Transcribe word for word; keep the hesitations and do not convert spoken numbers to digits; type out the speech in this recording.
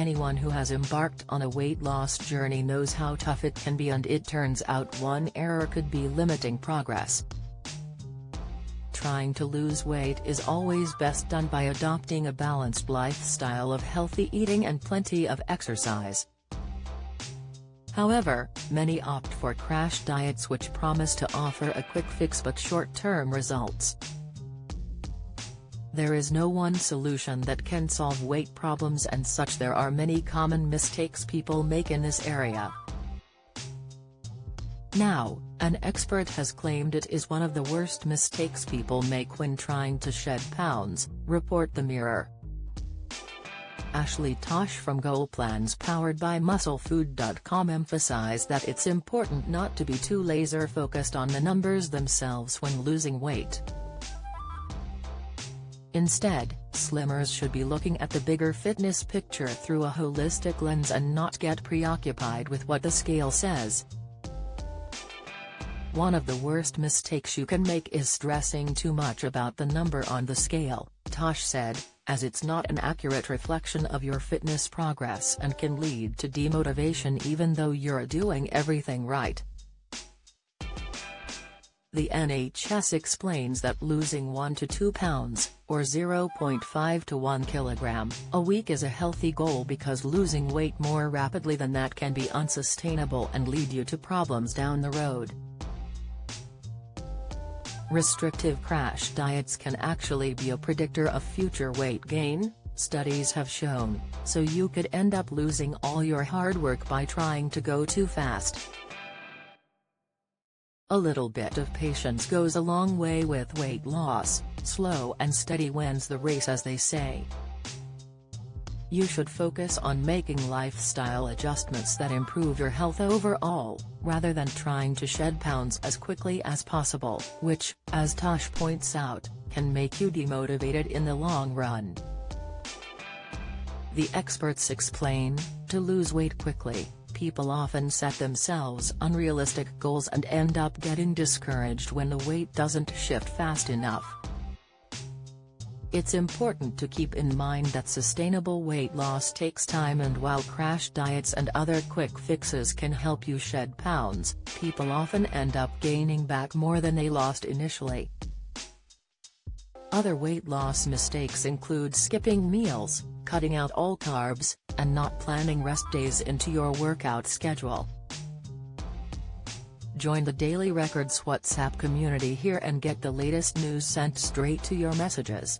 Anyone who has embarked on a weight loss journey knows how tough it can be, and it turns out one error could be limiting progress. Trying to lose weight is always best done by adopting a balanced lifestyle of healthy eating and plenty of exercise. However, many opt for crash diets which promise to offer a quick fix but short-term results. There is no one solution that can solve weight problems, and such there are many common mistakes people make in this area. Now, an expert has claimed it is one of the worst mistakes people make when trying to shed pounds, report the Mirror. Ashley Tosh from Goal Plans powered by Muscle Food dot com emphasized that it's important not to be too laser-focused on the numbers themselves when losing weight. Instead, slimmers should be looking at the bigger fitness picture through a holistic lens and not get preoccupied with what the scale says. One of the worst mistakes you can make is stressing too much about the number on the scale, Tosh said, as it's not an accurate reflection of your fitness progress and can lead to demotivation even though you're doing everything right. The N H S explains that losing one to two pounds, or zero point five to one kilogram, a week is a healthy goal because losing weight more rapidly than that can be unsustainable and lead you to problems down the road. Restrictive crash diets can actually be a predictor of future weight gain, studies have shown, so you could end up losing all your hard work by trying to go too fast. A little bit of patience goes a long way with weight loss. Slow and steady wins the race, as they say. You should focus on making lifestyle adjustments that improve your health overall, rather than trying to shed pounds as quickly as possible, which, as Tosh points out, can make you demotivated in the long run. The experts explain, to lose weight quickly, people often set themselves unrealistic goals and end up getting discouraged when the weight doesn't shift fast enough. It's important to keep in mind that sustainable weight loss takes time, and while crash diets and other quick fixes can help you shed pounds, people often end up gaining back more than they lost initially. Other weight loss mistakes include skipping meals, cutting out all carbs, and not planning rest days into your workout schedule. Join the Daily Records WhatsApp community here and get the latest news sent straight to your messages.